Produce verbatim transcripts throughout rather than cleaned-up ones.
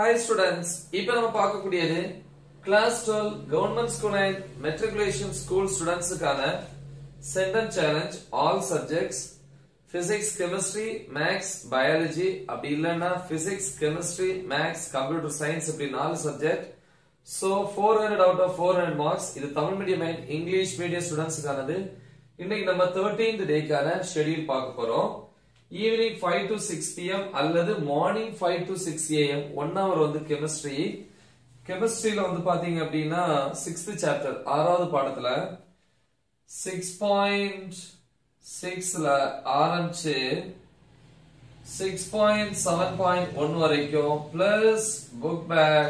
Hi students, now we will talk about Class twelve Government School and Matriculation School students Sentence Challenge All Subjects Physics, Chemistry, Maths, Biology Physics, Chemistry, Maths, Computer Science subject. So four hundred out of four hundred marks. This is Tamil medium and English medium students. Today we will talk about thirteenth day schedule. Evening five to six p m அல்லது morning five to six a m one hour வந்து chemistry chemistryல வந்து பாத்தீங்க அப்படினா sixth chapter ஆறாவது பாடத்துல six point six ல ஆரம்பிச்சு six point seven point one வரைக்கும் plus book back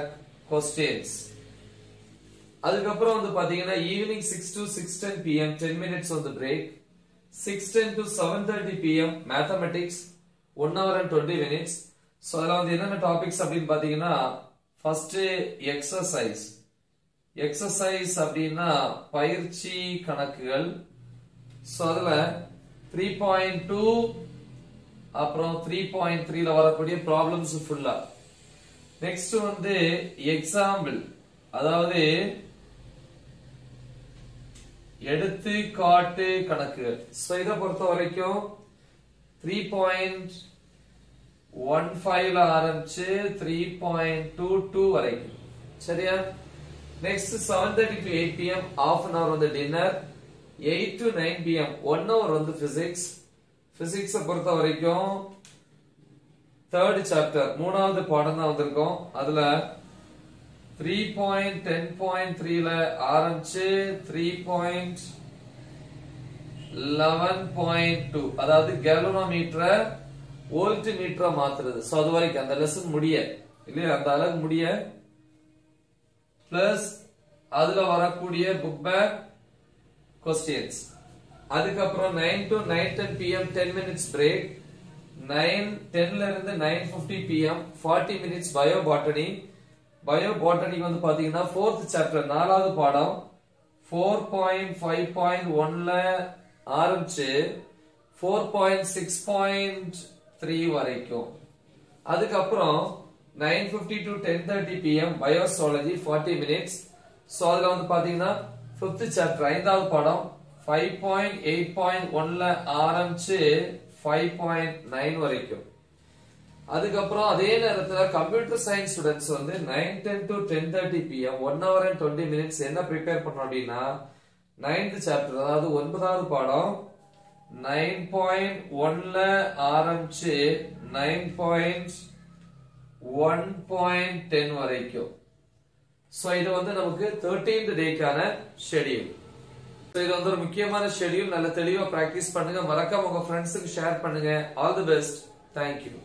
questions. அதுக்கு அப்புறம் வந்து பாத்தீங்கன்னா evening six to six ten p m ten minutes on the break. six ten to seven thirty p m Mathematics one hour and twenty minutes. So along the other topics abdina first exercise. Exercise abdina Pairchi Kanakal. So three point two upon three point three problems full. Next one day example. Adavade எடுத்து காட்டு கணக்கு so இத பொறுத்த வரைக்கும் three point one five ல ஆரம்பிச்சு three point two two வரைக்கும் சரியா. Next seven thirty to eight p m half an hour on the dinner. eight to nine p m one hour on the physics. Physics பொறுத்த வரைக்கும் third chapter மூணாவது பாடம் தான் வந்திருக்கும். அதுல three point ten point three ல ஆரம்பிச்சு three point eleven point two அதாவது கேலோனோமீட்டரை வோல்ட்மீட்டரா மாத்துறது. சோ அது வரைக்கும் அந்த லெசன் முடிய இல்ல அந்த அளவு முடிய பிளஸ் அதுல வரக்கூடிய புக் பேக் क्वेश्चंस. அதுக்கு அப்புறம் nine to nine ten p m ten minutes break. nine ten ல இருந்து nine fifty p m forty minutes bio botany. Bio botany வந்து பாத்தீங்கன்னா fourth chapter நாலாவது பாடம் four point five point one ல ஆரம்பிச்சு four point six point three வரைக்கும். அதுக்கு அப்புறம் nine fifty to ten thirty p m biosology forty minutes. So அதுல வந்து பாத்தீங்கன்னா fifth chapter ஐந்தாவது பாடம் five point eight point one ல ஆரம்பிச்சு five point nine வரைக்கும். அதுக்கு அப்புறம் அதே நேரத்துல கம்ப்யூட்டர் சயின்ஸ் ஸ்டூடண்ட்ஸ் வந்து nine ten to ten thirty p m one hour and twenty minutes என்ன prepare பண்ணனும் அப்படினா ninth chapter அதாவது ஒன்பதாவது பாடம் nine point one ல ஆரம்பிச்சு nine point one point ten வரைக்கும். சோ இது வந்து நமக்கு thirteenth டேக்கான ஷெட்யூல். சோ இது வந்து ஒரு முக்கியமான ஷெட்யூல். நல்ல தெளிவா பிராக்டீஸ் பண்ணுங்க. மறக்காம உங்க ஃப்ரெண்ட்ஸ்க்கு ஷேர் பண்ணுங்க. All the best. Thank you.